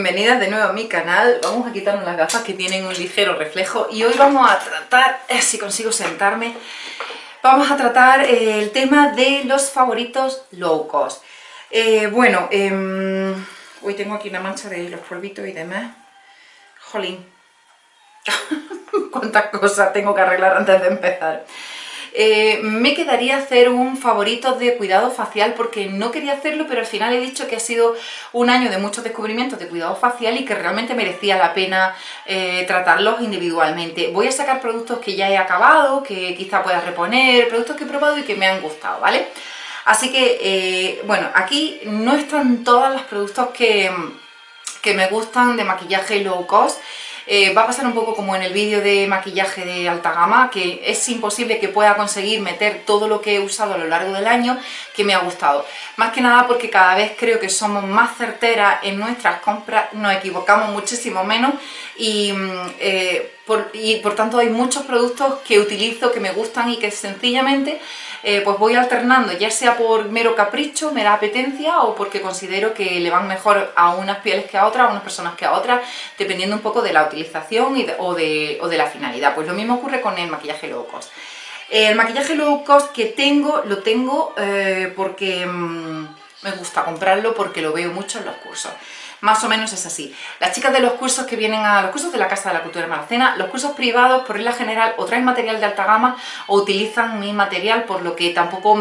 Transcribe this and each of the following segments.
Bienvenidas de nuevo a mi canal. Vamos a quitarnos las gafas que tienen un ligero reflejo y hoy vamos a tratar, si consigo sentarme, vamos a tratar el tema de los favoritos low cost. Hoy tengo aquí una mancha de los polvitos y demás. Jolín, cuántas cosas tengo que arreglar antes de empezar. Me quedaría hacer un favorito de cuidado facial porque no quería hacerlo, pero al final he dicho que ha sido un año de muchos descubrimientos de cuidado facial y que realmente merecía la pena tratarlos individualmente. Voy a sacar productos que ya he acabado, que quizá pueda reponer, productos que he probado y que me han gustado, ¿vale? Así que, aquí no están todos los productos que me gustan de maquillaje low cost. Va a pasar un poco como en el vídeo de maquillaje de alta gama, que es imposible que pueda conseguir meter todo lo que he usado a lo largo del año que me ha gustado. Más que nada porque cada vez creo que somos más certeras en nuestras compras, nos equivocamos muchísimo menos y, por tanto hay muchos productos que utilizo, que me gustan y que sencillamente pues voy alternando, ya sea por mero capricho, mera apetencia o porque considero que le van mejor a unas pieles que a otras, a unas personas que a otras, dependiendo un poco de la utilización y de la finalidad. Pues lo mismo ocurre con el maquillaje low cost. El maquillaje low cost que tengo, lo tengo porque me gusta comprarlo, porque lo veo mucho en los cursos. Más o menos es así. Las chicas de los cursos que vienen a los cursos de la Casa de la Cultura de Maracena, los cursos privados por regla general o traen material de alta gama o utilizan mi material, por lo que tampoco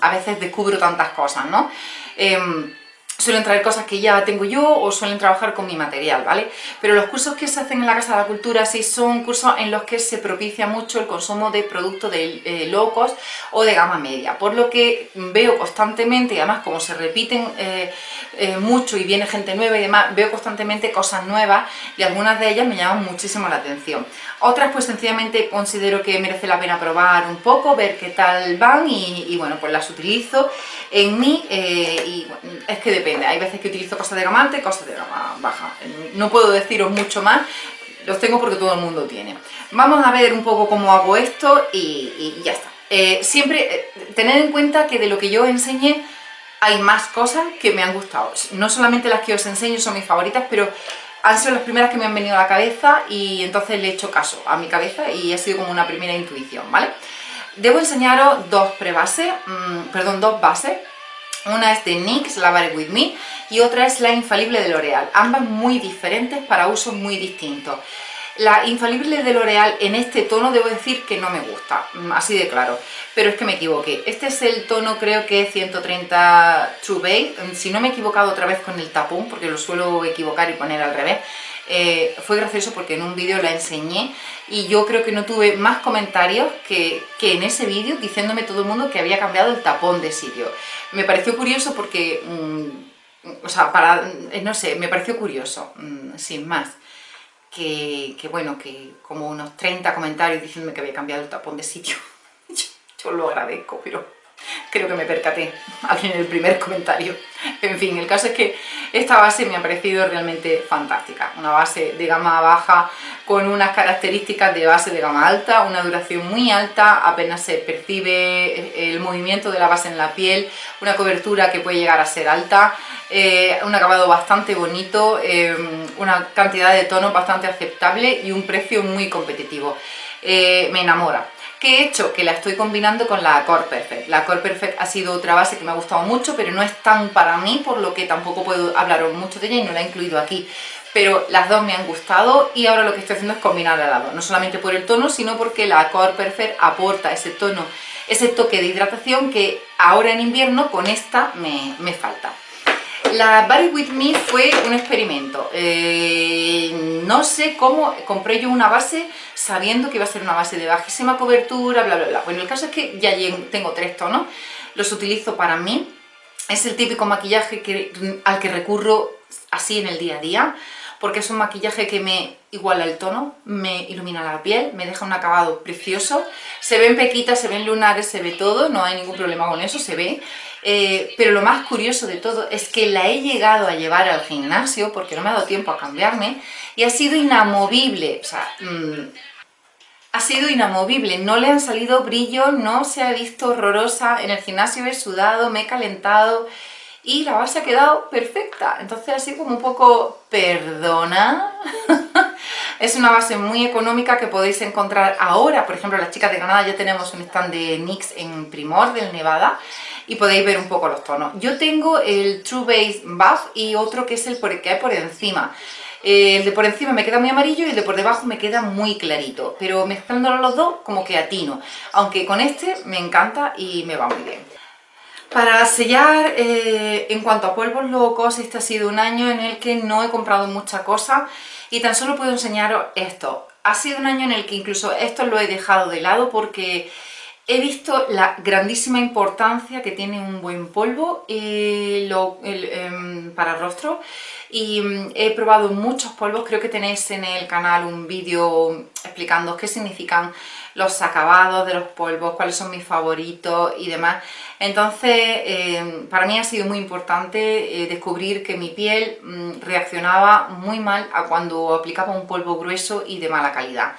a veces descubro tantas cosas, ¿no? Suelen traer cosas que ya tengo yo o suelen trabajar con mi material, ¿vale? Pero los cursos que se hacen en la Casa de la Cultura sí son cursos en los que se propicia mucho el consumo de productos de low cost o de gama media, por lo que veo constantemente, y además como se repiten mucho y viene gente nueva y demás, veo constantemente cosas nuevas y algunas de ellas me llaman muchísimo la atención. Otras pues sencillamente considero que merece la pena probar un poco, ver qué tal van y bueno, pues las utilizo en mí y bueno, es que depende, hay veces que utilizo cosas de gama alta y cosas de gama baja, no puedo deciros mucho más, los tengo porque todo el mundo tiene. Vamos a ver un poco cómo hago esto y ya está. Siempre tened en cuenta que de lo que yo enseñé hay más cosas que me han gustado, no solamente las que os enseño son mis favoritas, pero han sido las primeras que me han venido a la cabeza y entonces le he hecho caso a mi cabeza y ha sido como una primera intuición, ¿vale? Debo enseñaros dos bases. Una es de NYX, la Barry With Me, y otra es la infalible de L'Oreal, ambas muy diferentes para usos muy distintos. La infalible de L'Oreal en este tono debo decir que no me gusta, así de claro, pero es que me equivoqué. Este es el tono, creo que 130 True Beige, si no me he equivocado otra vez con el tapón, porque lo suelo equivocar y poner al revés. Fue gracioso porque en un vídeo la enseñé y yo creo que no tuve más comentarios que en ese vídeo diciéndome todo el mundo que había cambiado el tapón de sitio. Me pareció curioso porque, me pareció curioso, sin más. Que como unos 30 comentarios diciéndome que había cambiado el tapón de sitio. Yo lo agradezco, pero creo que me percaté en el primer comentario. En fin, el caso es que esta base me ha parecido realmente fantástica. Una base de gama baja con unas características de base de gama alta, una duración muy alta, apenas se percibe el movimiento de la base en la piel, una cobertura que puede llegar a ser alta, un acabado bastante bonito, una cantidad de tonos bastante aceptable y un precio muy competitivo. Me enamora. ¿Qué he hecho? Que la estoy combinando con la Core Perfect. La Core Perfect ha sido otra base que me ha gustado mucho, pero no es tan para mí, por lo que tampoco puedo hablaros mucho de ella y no la he incluido aquí. Pero las dos me han gustado y ahora lo que estoy haciendo es combinar las dos, no solamente por el tono, sino porque la Core Perfect aporta ese tono, ese toque de hidratación que ahora en invierno con esta me falta. La Barry With Me fue un experimento, no sé cómo compré yo una base sabiendo que iba a ser una base de bajísima cobertura, bla bla bla. Bueno, el caso es que ya tengo tres tonos, los utilizo para mí, es el típico maquillaje al que recurro así en el día a día, porque es un maquillaje que me iguala el tono, me ilumina la piel, me deja un acabado precioso, se ven pequitas, se ven lunares, se ve todo, no hay ningún problema con eso, se ve. Pero lo más curioso de todo es que la he llegado a llevar al gimnasio porque no me ha dado tiempo a cambiarme y ha sido inamovible, ha sido inamovible, no le han salido brillos, no se ha visto horrorosa, en el gimnasio he sudado, me he calentado y la base ha quedado perfecta. Entonces así como un poco, perdona. Es una base muy económica que podéis encontrar ahora. Por ejemplo, las chicas de Granada ya tenemos un stand de NYX en Primor del Nevada y podéis ver un poco los tonos. Yo tengo el True Base Buff y otro que es el que hay por encima. El de por encima me queda muy amarillo y el de por debajo me queda muy clarito, pero mezclándolo los dos como que atino, aunque con este me encanta y me va muy bien. Para sellar, en cuanto a polvos low cost, este ha sido un año en el que no he comprado mucha cosa y tan solo puedo enseñaros esto. Ha sido un año en el que incluso esto lo he dejado de lado porque he visto la grandísima importancia que tiene un buen polvo para rostro y he probado muchos polvos. Creo que tenéis en el canal un vídeo explicando qué significan los acabados de los polvos, cuáles son mis favoritos y demás. Entonces, para mí ha sido muy importante descubrir que mi piel reaccionaba muy mal a cuando aplicaba un polvo grueso y de mala calidad.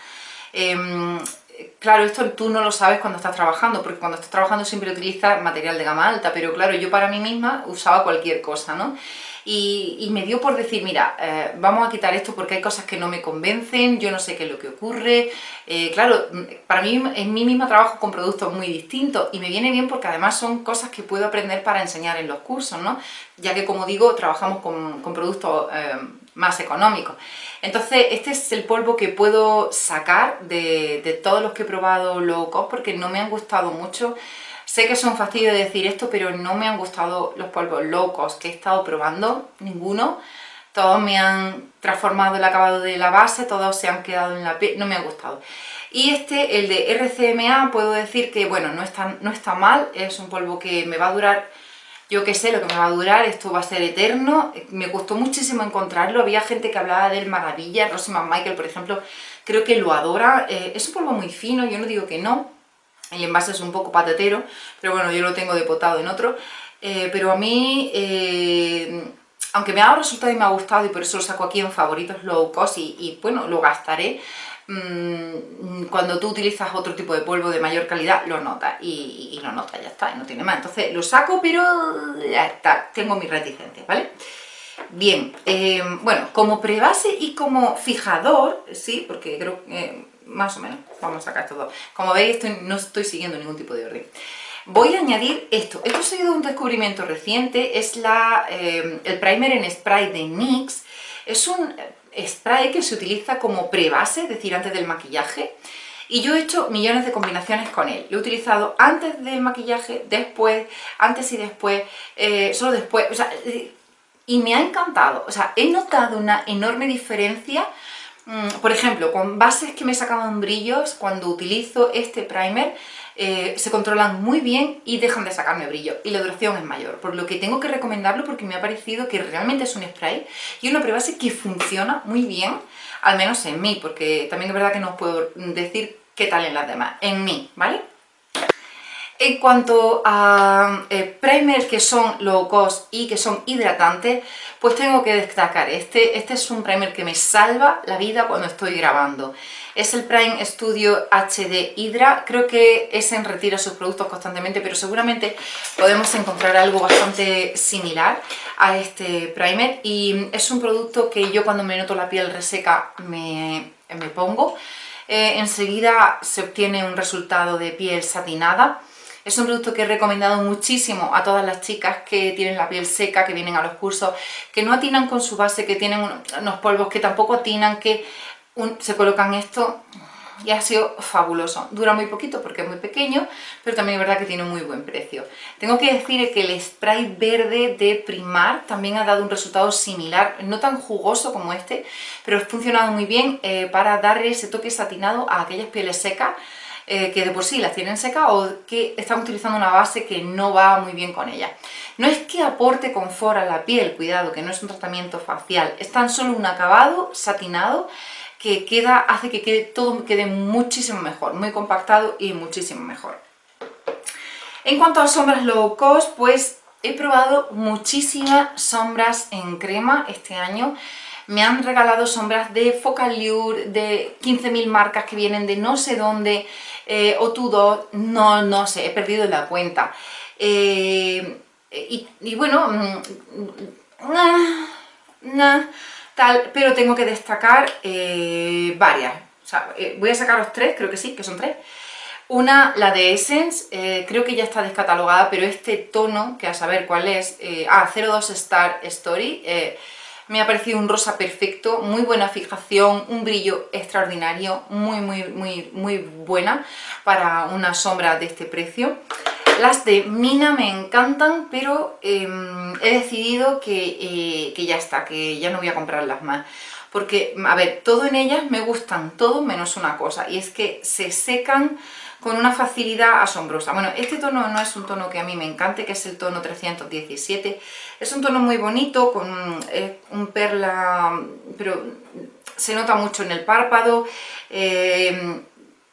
Claro, esto tú no lo sabes cuando estás trabajando, porque cuando estás trabajando siempre utilizas material de gama alta, pero claro, yo para mí misma usaba cualquier cosa, ¿no? Y me dio por decir, mira, vamos a quitar esto porque hay cosas que no me convencen, yo no sé qué es lo que ocurre. Claro, para mí en mí misma trabajo con productos muy distintos y me viene bien porque además son cosas que puedo aprender para enseñar en los cursos, ¿no? Ya que, como digo, trabajamos con productos más económicos. Entonces, este es el polvo que puedo sacar de todos los que he probado low cost porque no me han gustado mucho. Sé que es un fastidio decir esto, pero no me han gustado los polvos low cost que he estado probando, ninguno. Todos me han transformado el acabado de la base, todos se han quedado en la piel, no me han gustado. Y este, el de RCMA, puedo decir que, bueno, no está mal, es un polvo que me va a durar. Yo qué sé lo que me va a durar, esto va a ser eterno. Me costó muchísimo encontrarlo, había gente que hablaba del maravilla. Rosy McMichael, por ejemplo, creo que lo adora. Es un polvo muy fino, yo no digo que no. El envase es un poco patatero, pero bueno, yo lo tengo depotado en otro. Pero a mí, aunque me ha dado resultado y me ha gustado, y por eso lo saco aquí en favoritos low cost, y bueno, lo gastaré. Cuando tú utilizas otro tipo de polvo de mayor calidad, lo notas y lo notas, ya está, y no tiene más. Entonces lo saco, pero ya está, tengo mis reticencias, ¿vale? Bien, bueno, como prebase y como fijador, sí, porque creo que más o menos, vamos a sacar estos dos. Como veis, no estoy siguiendo ningún tipo de orden. Voy a añadir esto. Esto ha sido un descubrimiento reciente, es el primer en spray de NYX. Es un spray que se utiliza como prebase, es decir, antes del maquillaje, y yo he hecho millones de combinaciones con él. Lo he utilizado antes del maquillaje, después, antes y después, solo después, o sea, y me ha encantado. O sea, he notado una enorme diferencia, por ejemplo, con bases que me sacaban brillos, cuando utilizo este primer, se controlan muy bien y dejan de sacarme brillo y la duración es mayor, por lo que tengo que recomendarlo porque me ha parecido que realmente es un spray y una prebase que funciona muy bien, al menos en mí, porque también es verdad que no os puedo decir qué tal en las demás, en mí, ¿vale? En cuanto a primers que son low cost y que son hidratantes, pues tengo que destacar este es un primer que me salva la vida cuando estoy grabando. Es el Prime Studio HD Hydra. Creo que Essence retira sus productos constantemente, pero seguramente podemos encontrar algo bastante similar a este primer. Y es un producto que yo, cuando me noto la piel reseca, me pongo. Enseguida se obtiene un resultado de piel satinada. Es un producto que he recomendado muchísimo a todas las chicas que tienen la piel seca, que vienen a los cursos, que no atinan con su base, que tienen unos polvos que tampoco atinan, que se colocan esto y ha sido fabuloso. Dura muy poquito porque es muy pequeño, pero también es verdad que tiene muy buen precio. Tengo que decir que el spray verde de Primark también ha dado un resultado similar, no tan jugoso como este, pero ha funcionado muy bien para darle ese toque satinado a aquellas pieles secas que de por sí las tienen secas o que están utilizando una base que no va muy bien con ella. No es que aporte confort a la piel, cuidado, que no es un tratamiento facial, es tan solo un acabado satinado que hace que todo quede muchísimo mejor, muy compactado y muchísimo mejor. En cuanto a sombras low cost, pues he probado muchísimas sombras en crema este año. Me han regalado sombras de Focallure, de 15.000 marcas que vienen de no sé dónde, o Tudor, no sé, he perdido la cuenta. y bueno, tal, pero tengo que destacar varias. O sea, voy a sacaros tres, creo que sí, que son tres. Una, la de Essence, creo que ya está descatalogada, pero este tono, que a saber cuál es, 02 Star Story, me ha parecido un rosa perfecto, muy buena fijación, un brillo extraordinario, muy buena para una sombra de este precio. Las de Mina me encantan, pero he decidido que ya está, que ya no voy a comprarlas más. Porque, a ver, todo en ellas me gustan, todo menos una cosa, y es que se secan con una facilidad asombrosa. Bueno, este tono no es un tono que a mí me encante, que es el tono 317. Es un tono muy bonito, con un perla, pero se nota mucho en el párpado,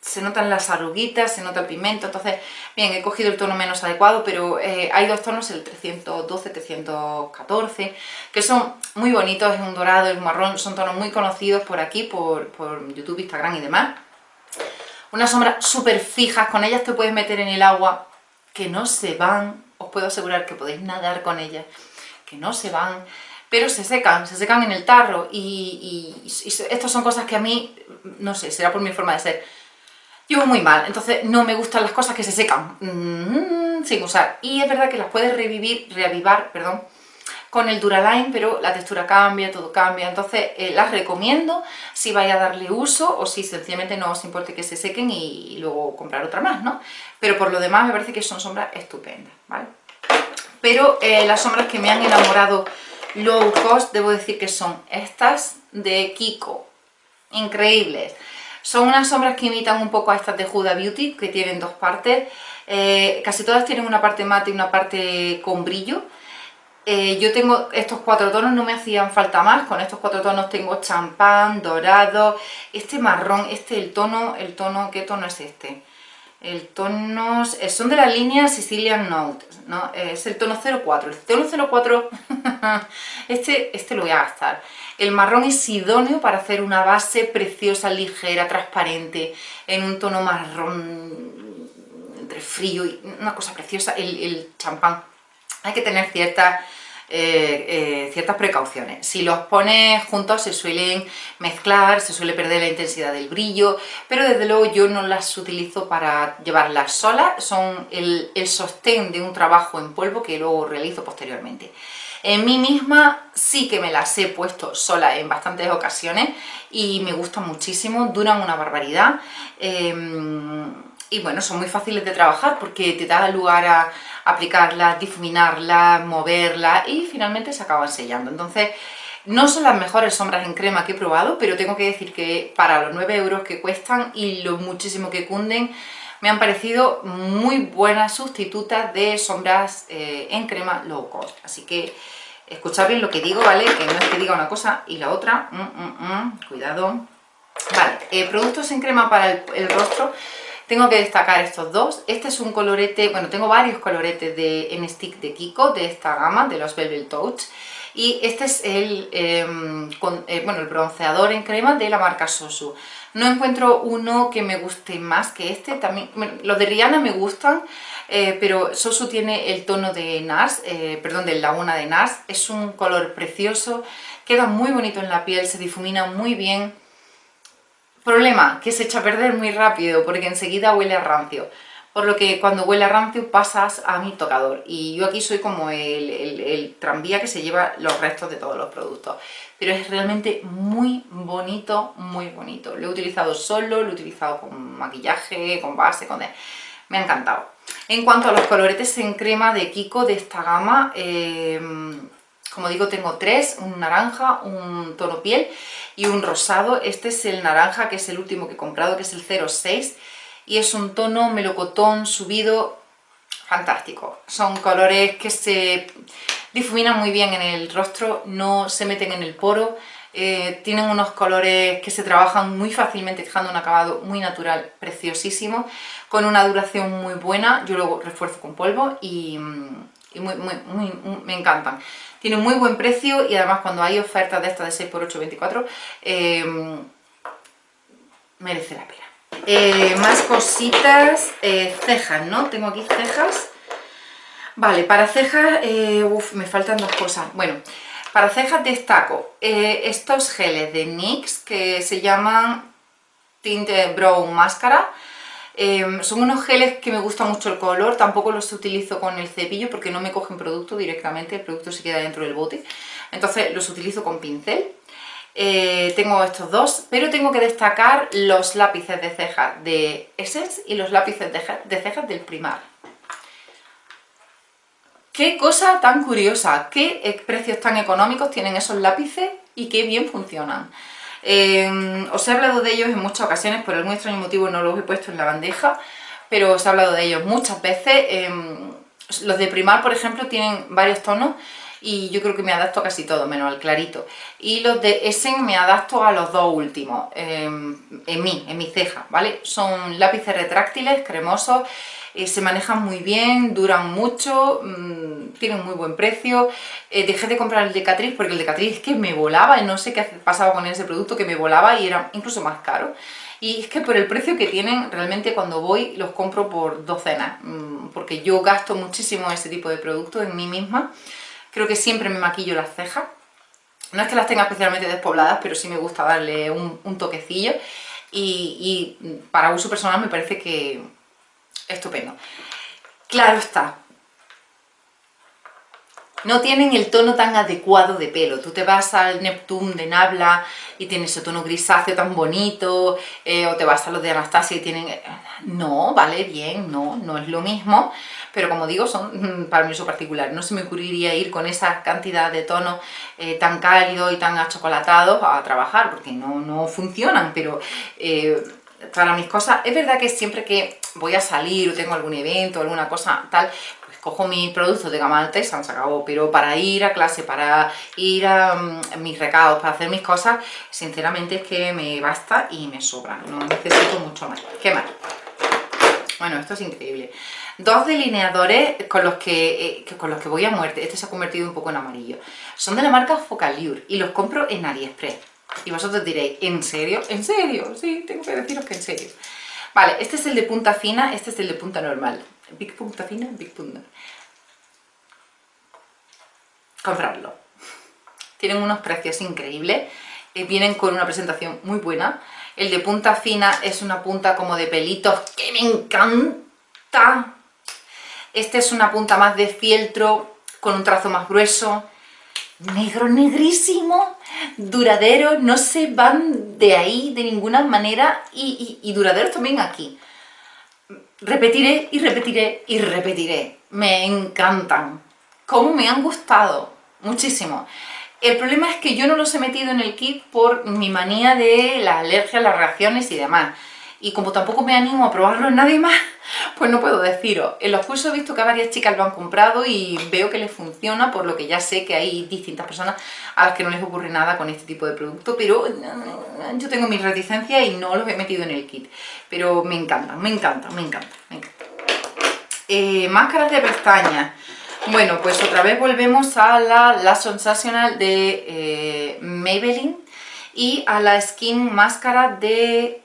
se notan las arruguitas, se nota el pigmento. Entonces, bien, he cogido el tono menos adecuado, pero hay dos tonos, el 312, 314, que son muy bonitos, es un dorado, es un marrón, son tonos muy conocidos por aquí, por YouTube, Instagram y demás. Unas sombras súper fijas, con ellas te puedes meter en el agua, que no se van, os puedo asegurar que podéis nadar con ellas, que no se van, pero se secan en el tarro, y estas son cosas que a mí, no sé, será por mi forma de ser, llevo muy mal, entonces no me gustan las cosas que se secan sin usar, y es verdad que las puedes reavivar, con el Duraline, pero la textura cambia, todo cambia, entonces las recomiendo si vais a darle uso o si sencillamente no os importe que se sequen y luego comprar otra más, ¿no? Pero por lo demás me parece que son sombras estupendas, ¿vale? Pero las sombras que me han enamorado low cost, debo decir que son estas de Kiko, increíbles. Son unas sombras que imitan un poco a estas de Huda Beauty, que tienen dos partes, casi todas tienen una parte mate y una parte con brillo. Yo tengo estos cuatro tonos, no me hacían falta más. Con estos cuatro tonos tengo champán, dorado, este marrón, este el tono, ¿qué tono es este? El tono, son de la línea Sicilian Note, ¿no? Es el tono 04, el tono 04, este lo voy a gastar. El marrón es idóneo para hacer una base preciosa, ligera, transparente, en un tono marrón, entre frío y una cosa preciosa, el champán. Hay que tener ciertas precauciones. Si los pones juntos se suelen mezclar, se suele perder la intensidad del brillo, pero desde luego yo no las utilizo para llevarlas solas, son el sostén de un trabajo en polvo que luego realizo posteriormente. En mí misma sí que me las he puesto sola en bastantes ocasiones y me gustan muchísimo, duran una barbaridad. Y bueno, son muy fáciles de trabajar porque te da lugar a aplicarlas, difuminarlas, moverlas y finalmente se acaban sellando. Entonces, no son las mejores sombras en crema que he probado, pero tengo que decir que para los 9 euros que cuestan y lo muchísimo que cunden, me han parecido muy buenas sustitutas de sombras en crema low cost. Así que, escuchad bien lo que digo, ¿vale? Que no es que diga una cosa y la otra. Cuidado. Vale, productos en crema para el rostro. Tengo que destacar estos dos. Este es un colorete, bueno, tengo varios coloretes en stick de Kiko, de esta gama, de los Velvet Touch. Y este es el bronceador en crema de la marca Sosu. No encuentro uno que me guste más que este. También, bueno, los de Rihanna me gustan, pero Sosu tiene el tono de Nars, perdón, de Laguna de Nars. Es un color precioso, queda muy bonito en la piel, se difumina muy bien. Problema, que se echa a perder muy rápido porque enseguida huele a rancio, por lo que cuando huele a rancio pasas a mi tocador y yo aquí soy como el tranvía que se lleva los restos de todos los productos, pero es realmente muy bonito, muy bonito. Lo he utilizado solo, lo he utilizado con maquillaje, con base, me ha encantado. En cuanto a los coloretes en crema de Kiko de esta gama, como digo, tengo tres, un naranja, un tono piel y un rosado. Este es el naranja, que es el último que he comprado, que es el 06, y es un tono melocotón subido, fantástico. Son colores que se difuminan muy bien en el rostro, no se meten en el poro, tienen unos colores que se trabajan muy fácilmente, dejando un acabado muy natural, preciosísimo, con una duración muy buena. Yo luego refuerzo con polvo y me encantan. Tiene muy buen precio y además cuando hay ofertas de estas de 6×8, 24, merece la pena. Más cositas, cejas, ¿no? Tengo aquí cejas. Vale, para cejas, me faltan dos cosas. Bueno, para cejas destaco estos geles de NYX que se llaman Tint Brow Mascara. Son unos geles que me gusta mucho el color, tampoco los utilizo con el cepillo porque no me cogen producto directamente, el producto se queda dentro del bote, entonces los utilizo con pincel. Tengo estos dos, pero tengo que destacar los lápices de cejas de Essence y los lápices de cejas del Primark. Qué cosa tan curiosa, qué precios tan económicos tienen esos lápices y qué bien funcionan. Os he hablado de ellos en muchas ocasiones, por algún extraño motivo no los he puesto en la bandeja, pero os he hablado de ellos muchas veces. Los de Primark, por ejemplo, tienen varios tonos y yo creo que me adapto a casi todo, menos al clarito. Y los de Essence me adapto a los dos últimos, en mi ceja, ¿vale? Son lápices retráctiles, cremosos, se manejan muy bien, duran mucho, tienen muy buen precio. Dejé de comprar el de Catrice porque el de Catrice es que me volaba, y no sé qué pasaba con ese producto que me volaba y era incluso más caro. Y es que por el precio que tienen, realmente cuando voy los compro por docenas, porque yo gasto muchísimo ese tipo de productos en mí misma. Creo que siempre me maquillo las cejas, no es que las tenga especialmente despobladas, pero sí me gusta darle un toquecillo, y para uso personal me parece que estupendo. Claro está, no tienen el tono tan adecuado de pelo. Tú te vas al Neptune de Nabla y tiene ese tono grisáceo tan bonito, o te vas a los de Anastasia y tienen... No, vale, bien, no es lo mismo, pero como digo, son para mi uso particular. No se me ocurriría ir con esa cantidad de tonos tan cálidos y tan achocolatados a trabajar, porque no funcionan, pero... para mis cosas, es verdad que siempre que voy a salir o tengo algún evento o alguna cosa tal, pues cojo mis productos de gama alta y se han acabado, pero para ir a clase, para ir a mis recados, para hacer mis cosas, sinceramente es que me basta y me sobra, no necesito mucho más. ¿Qué más? Bueno, esto es increíble. Dos delineadores con los que voy a muerte. Este se ha convertido un poco en amarillo. Son de la marca Focallure y los compro en Aliexpress. Y vosotros diréis, ¿en serio? ¿En serio? Sí, tengo que deciros que en serio. Vale, este es el de punta fina, este es el de punta normal. Big punta fina, big punta. Compradlo. Tienen unos precios increíbles. Vienen con una presentación muy buena. El de punta fina es una punta como de pelitos que me encanta. Este es una punta más de fieltro, con un trazo más grueso. Negro, negrísimo, duradero, no se van de ahí de ninguna manera, y duraderos también aquí. Repetiré y repetiré y repetiré. Me encantan. Cómo me han gustado, muchísimo. El problema es que yo no los he metido en el kit por mi manía de las alergias, las reacciones y demás. Y como tampoco me animo a probarlo en nadie más, pues no puedo deciros. En los cursos he visto que varias chicas lo han comprado y veo que les funciona, por lo que ya sé que hay distintas personas a las que no les ocurre nada con este tipo de producto, pero yo tengo mis reticencias y no los he metido en el kit. Pero me encantan, me encantan, me encantan, me encantan. Máscaras de pestañas. Bueno, pues otra vez volvemos a la Sensational de Maybelline y a la Skin Máscara de...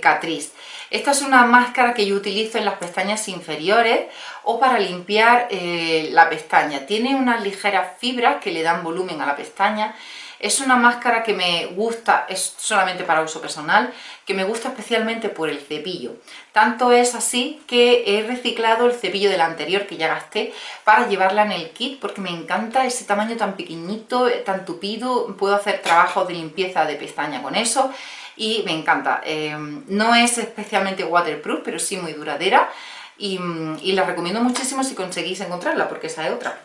Catrice. Esta es una máscara que yo utilizo en las pestañas inferiores o para limpiar la pestaña. Tiene unas ligeras fibras que le dan volumen a la pestaña. Es una máscara que me gusta, es solamente para uso personal, que me gusta especialmente por el cepillo. Tanto es así que he reciclado el cepillo del anterior que ya gasté para llevarla en el kit, porque me encanta ese tamaño tan pequeñito, tan tupido. Puedo hacer trabajos de limpieza de pestaña con eso y me encanta. No es especialmente waterproof, pero sí muy duradera, y la recomiendo muchísimo si conseguís encontrarla, porque esa es otra.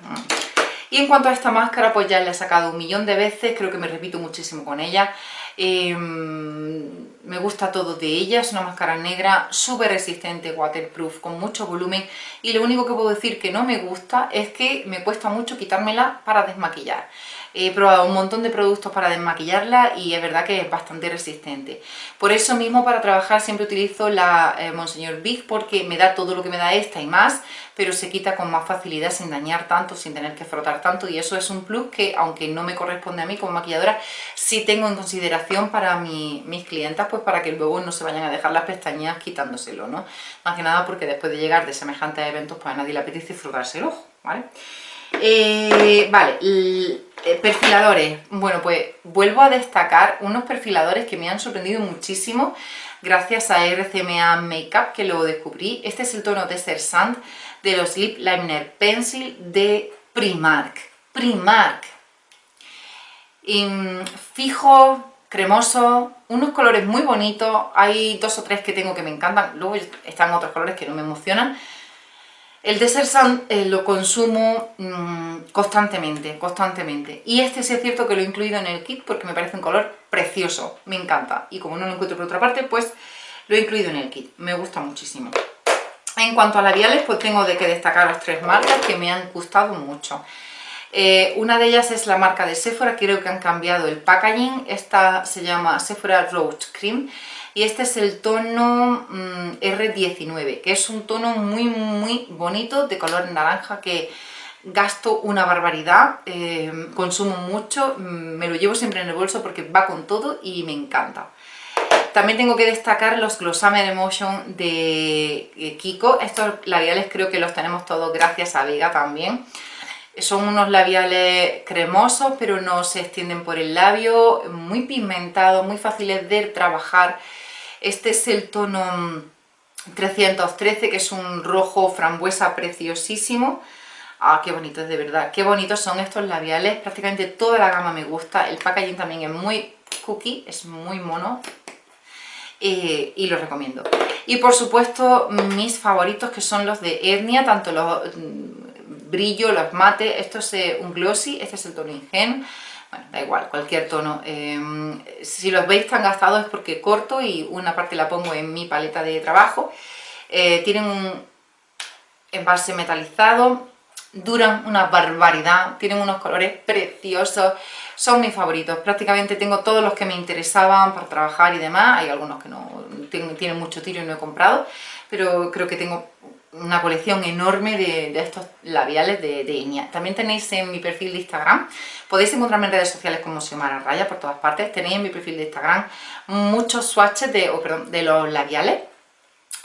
Y en cuanto a esta máscara, pues ya la he sacado un millón de veces, creo que me repito muchísimo con ella. Me gusta todo de ella, es una máscara negra, súper resistente, waterproof, con mucho volumen. Y lo único que puedo decir que no me gusta es que me cuesta mucho quitármela para desmaquillar. He probado un montón de productos para desmaquillarla y es verdad que es bastante resistente. Por eso mismo, para trabajar siempre utilizo la Monseñor Big, porque me da todo lo que me da esta y más, pero se quita con más facilidad, sin dañar tanto, sin tener que frotar tanto, y eso es un plus que, aunque no me corresponde a mí como maquilladora, sí tengo en consideración para mis clientas, pues para que luego no se vayan a dejar las pestañas quitándoselo, ¿no? Más que nada porque después de llegar de semejantes eventos, pues a nadie le apetece frotarse el ojo. ¿vale? Perfiladores. Bueno, pues vuelvo a destacar unos perfiladores que me han sorprendido muchísimo gracias a RCMA Makeup, que lo descubrí. Este es el tono Desert Sand de los Lip Liner Pencil de Primark. Fijo, cremoso, unos colores muy bonitos. Hay dos o tres que tengo que me encantan, luego están otros colores que no me emocionan. El Desert Sand lo consumo constantemente. Y este sí es cierto que lo he incluido en el kit porque me parece un color precioso, me encanta. Y como no lo encuentro por otra parte, pues lo he incluido en el kit, me gusta muchísimo. En cuanto a labiales, pues tengo que destacar las tres marcas que me han gustado mucho. Una de ellas es la marca de Sephora, creo que han cambiado el packaging. Esta se llama Sephora Rose Cream. Y este es el tono R19, que es un tono muy, muy bonito, de color naranja, que gasto una barbaridad, consumo mucho, me lo llevo siempre en el bolso porque va con todo y me encanta. También tengo que destacar los Glossamy Emotion de Kiko. Estos labiales creo que los tenemos todos gracias a Vega también. Son unos labiales cremosos, pero no se extienden por el labio, muy pigmentados, muy fáciles de trabajar. Este es el tono 313, que es un rojo frambuesa preciosísimo. Ah, qué bonitos, de verdad, qué bonitos son estos labiales. Prácticamente toda la gama me gusta. El packaging también es muy cookie, es muy mono. Y los recomiendo. Y por supuesto, mis favoritos, que son los de Etnia, tanto los brillo, los mates. Esto es un glossy, este es el tono Ingen. Bueno, da igual, cualquier tono. Si los veis tan gastados es porque corto y una parte la pongo en mi paleta de trabajo. Tienen un envase metalizado, duran una barbaridad, tienen unos colores preciosos, son mis favoritos. Prácticamente tengo todos los que me interesaban para trabajar y demás. Hay algunos que no tienen mucho tiro y no he comprado, pero creo que tengo una colección enorme de estos labiales de Etnia. También tenéis en mi perfil de Instagram, podéis encontrarme en redes sociales como Xiomara Raya por todas partes. Tenéis en mi perfil de Instagram muchos swatches de los labiales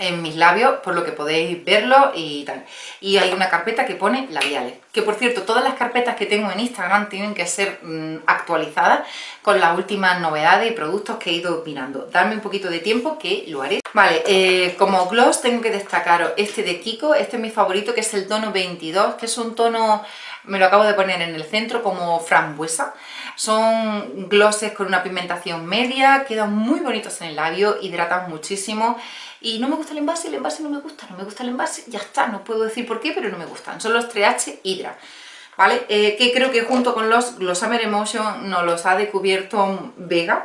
en mis labios, por lo que podéis verlo y tal. Y hay una carpeta que pone labiales, que por cierto, todas las carpetas que tengo en Instagram tienen que ser actualizadas con las últimas novedades y productos que he ido mirando. Darme un poquito de tiempo, que lo haré. Vale, como gloss tengo que destacaros este de Kiko. Este es mi favorito, que es el tono 22, que es un tono, me lo acabo de poner en el centro, como frambuesa. Son glosses con una pigmentación media, quedan muy bonitos en el labio, hidratan muchísimo. Y no me gusta el envase no me gusta el envase, ya está, no puedo decir por qué, pero no me gustan. Son los 3H Hydra, ¿vale? Que creo que junto con los Glossamy Emotion nos los ha descubierto Vega,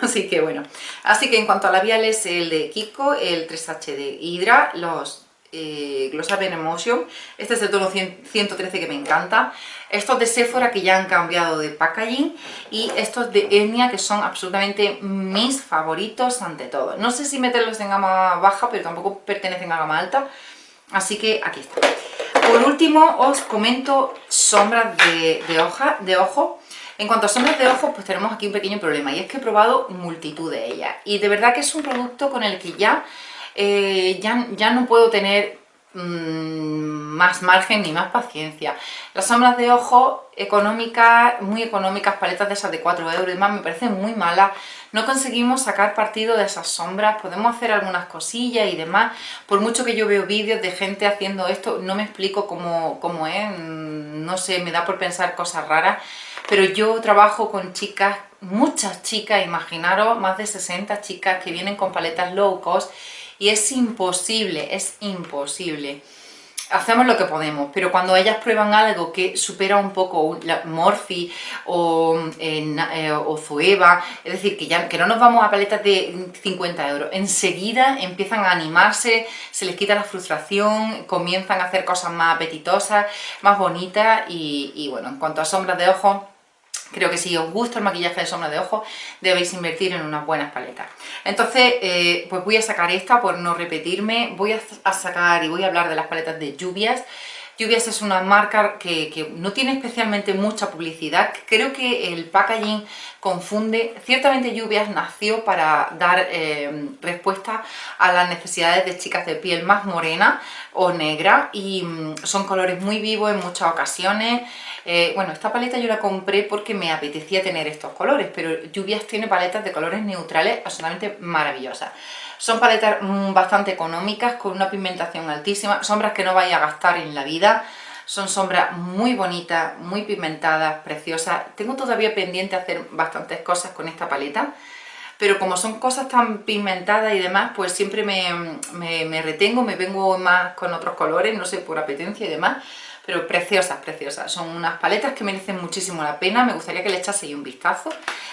así que bueno. Así que en cuanto a labiales, el de Kiko, el 3H de Hydra, los Glossamy Emotion, este es el tono 113 que me encanta, estos de Sephora que ya han cambiado de packaging, y estos de Etnia, que son absolutamente mis favoritos ante todo. No sé si meterlos en gama baja, pero tampoco pertenecen a gama alta, así que aquí está. Por último os comento sombras de ojo. En cuanto a sombras de ojos, pues tenemos aquí un pequeño problema, y es que he probado multitud de ellas, y de verdad que es un producto con el que ya no puedo tener más margen ni más paciencia. Las sombras de ojo económicas, muy económicas, paletas de esas de 4 € y más, me parecen muy malas. No conseguimos sacar partido de esas sombras. Podemos hacer algunas cosillas y demás. Por mucho que yo veo vídeos de gente haciendo esto, no me explico cómo es, no sé, me da por pensar cosas raras. Pero yo trabajo con chicas, muchas chicas, imaginaros, más de 60 chicas que vienen con paletas low cost, y es imposible, Hacemos lo que podemos, pero cuando ellas prueban algo que supera un poco Morphe o Zoeva, es decir, que no nos vamos a paletas de 50 €, enseguida empiezan a animarse, se les quita la frustración, comienzan a hacer cosas más apetitosas, más bonitas. Y bueno, en cuanto a sombras de ojos, creo que si os gusta el maquillaje de sombra de ojos, debéis invertir en unas buenas paletas. Entonces, pues voy a sacar esta por no repetirme. Voy a sacar y voy a hablar de las paletas de Lluvias. Jubias es una marca que no tiene especialmente mucha publicidad. Creo que el packaging confunde. Ciertamente Jubias nació para dar respuesta a las necesidades de chicas de piel más morena o negra, y son colores muy vivos en muchas ocasiones. Bueno, esta paleta yo la compré porque me apetecía tener estos colores, pero Jubias tiene paletas de colores neutrales absolutamente maravillosas. Son paletas bastante económicas, con una pigmentación altísima, sombras que no vais a gastar en la vida. Son sombras muy bonitas, muy pigmentadas, preciosas. Tengo todavía pendiente hacer bastantes cosas con esta paleta, pero como son cosas tan pigmentadas y demás, pues siempre me retengo, me vengo más con otros colores, no sé, por apetencia y demás. Pero preciosas, preciosas. Son unas paletas que merecen muchísimo la pena. Me gustaría que le echaseis un vistazo.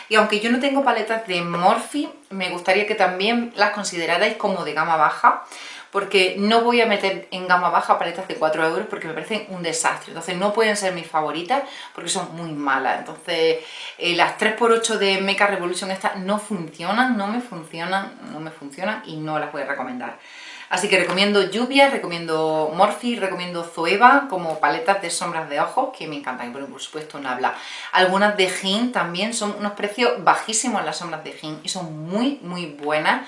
Y aunque yo no tengo paletas de Morphe, me gustaría que también las considerarais como de gama baja, porque no voy a meter en gama baja paletas de 4 euros porque me parecen un desastre. Entonces no pueden ser mis favoritas porque son muy malas. Entonces las 3×8 de Meca Revolution estas no funcionan, no me funcionan y no las voy a recomendar. Así que recomiendo Jubias, recomiendo Morphe, recomiendo Zoeva como paletas de sombras de ojos, que me encantan, pero por supuesto Nabla. Algunas de Hint también, son unos precios bajísimos las sombras de Hint y son muy, muy buenas.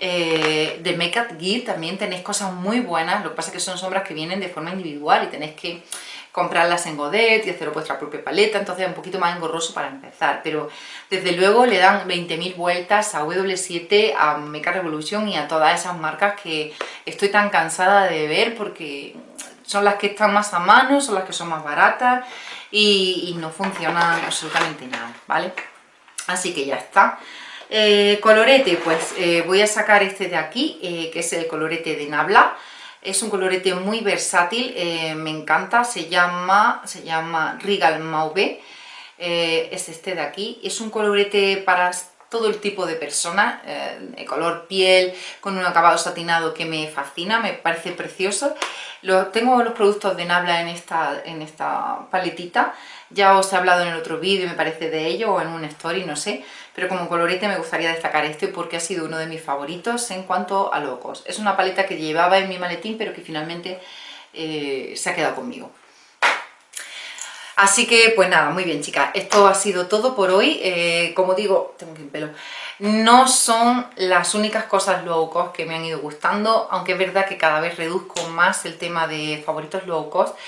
De Makeup Gear también tenéis cosas muy buenas, lo que pasa es que son sombras que vienen de forma individual y tenéis que comprarlas en Godet y hacer vuestra propia paleta, entonces es un poquito más engorroso para empezar, pero desde luego le dan 20.000 vueltas a W7, a Makeup Revolution y a todas esas marcas que estoy tan cansada de ver, porque son las que están más a mano, son las que son más baratas y no funcionan absolutamente nada, ¿vale? Así que ya está. Colorete, pues voy a sacar este de aquí, que es el colorete de Nabla. Es un colorete muy versátil, me encanta, se llama Regal Mauve, es este de aquí. Es un colorete para todo el tipo de personas, de color piel, con un acabado satinado que me fascina, me parece precioso. Tengo los productos de Nabla en esta paletita. Ya os he hablado en el otro vídeo, me parece, de ello, o en un story, no sé. Pero como colorete me gustaría destacar este porque ha sido uno de mis favoritos en cuanto a locos. Es una paleta que llevaba en mi maletín, pero que finalmente se ha quedado conmigo. Así que, pues nada, muy bien, chicas. Esto ha sido todo por hoy. Como digo, tengo que ir en pelo. No son las únicas cosas low cost que me han ido gustando, aunque es verdad que cada vez reduzco más el tema de favoritos low cost.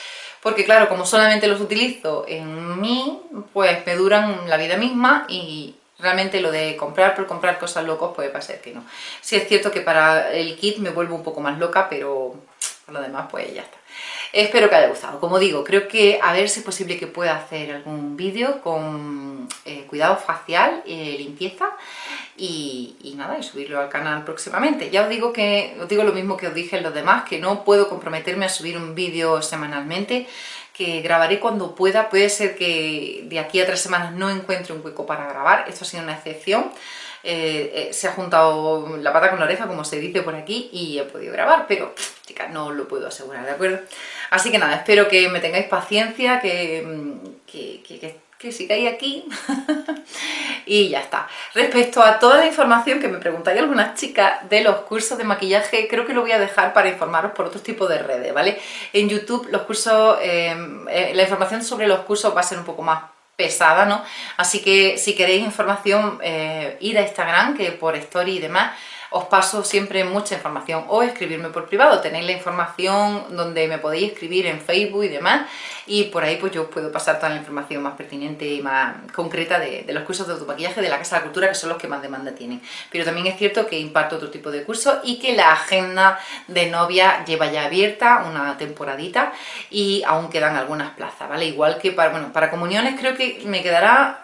Porque claro, como solamente los utilizo en mí, pues me duran la vida misma y realmente lo de comprar por comprar cosas locas puede pasar que no. Sí es cierto que para el kit me vuelvo un poco más loca, pero por lo demás pues ya está. Espero que haya gustado. Como digo, creo que a ver si es posible que pueda hacer algún vídeo con cuidado facial, limpieza y nada, y subirlo al canal próximamente. Ya os digo lo mismo que os dije en los demás, que no puedo comprometerme a subir un vídeo semanalmente, que grabaré cuando pueda. Puede ser que de aquí a 3 semanas no encuentre un hueco para grabar, esto ha sido una excepción. Se ha juntado la pata con la oreja, como se dice por aquí, y he podido grabar, pero chicas, no os lo puedo asegurar, ¿de acuerdo? Así que nada, espero que me tengáis paciencia, que sigáis aquí y ya está. Respecto a toda la información que me preguntáis algunas chicas de los cursos de maquillaje, creo que lo voy a dejar para informaros por otro tipo de redes, ¿vale? En YouTube los cursos, la información sobre los cursos va a ser un poco más pesada, ¿no? Así que si queréis información, ir a Instagram, que por story y demás os paso siempre mucha información, o escribirme por privado, tenéis la información donde me podéis escribir en Facebook y demás, y por ahí pues yo os puedo pasar toda la información más pertinente y más concreta de los cursos de automaquillaje de la Casa de la Cultura, que son los que más demanda tienen. Pero también es cierto que imparto otro tipo de cursos y que la agenda de novia lleva ya abierta una temporadita y aún quedan algunas plazas, ¿vale? Igual que para comuniones creo que me quedará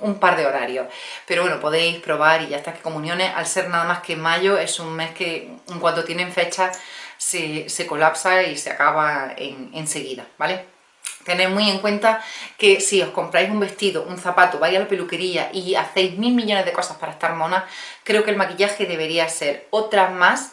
un par de horarios, pero bueno, podéis probar y ya está, que comuniones, al ser nada más que mayo, es un mes que en cuanto tienen fecha se colapsa y se acaba enseguida, ¿vale? Tened muy en cuenta que si os compráis un vestido, un zapato, vais a la peluquería y hacéis 1000 millones de cosas para estar monas, creo que el maquillaje debería ser otra más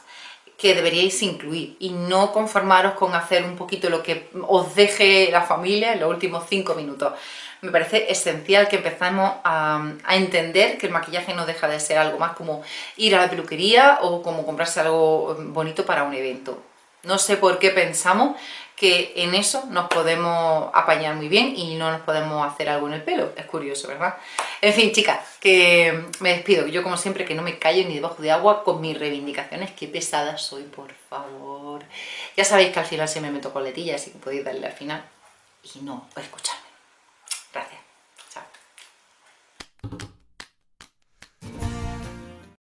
que deberíais incluir y no conformaros con hacer un poquito lo que os deje la familia en los últimos 5 minutos. Me parece esencial que empezamos a entender que el maquillaje no deja de ser algo más como ir a la peluquería o como comprarse algo bonito para un evento. No sé por qué pensamos que en eso nos podemos apañar muy bien y no nos podemos hacer algo en el pelo. Es curioso, ¿verdad? En fin, chicas, que me despido. Yo, como siempre, que no me callo ni debajo de agua con mis reivindicaciones. Qué pesada soy, por favor. Ya sabéis que al final se me meto coletilla, así que podéis darle al final y no escuchar.